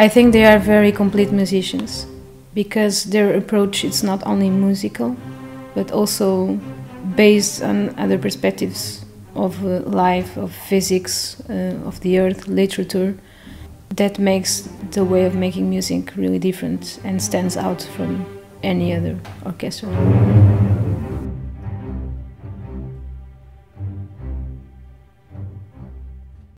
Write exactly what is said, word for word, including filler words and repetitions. I think they are very complete musicians, because their approach is not only musical, but also based on other perspectives of life, of physics, uh, of the earth, literature. That makes the way of making music really different and stands out from any other orchestra.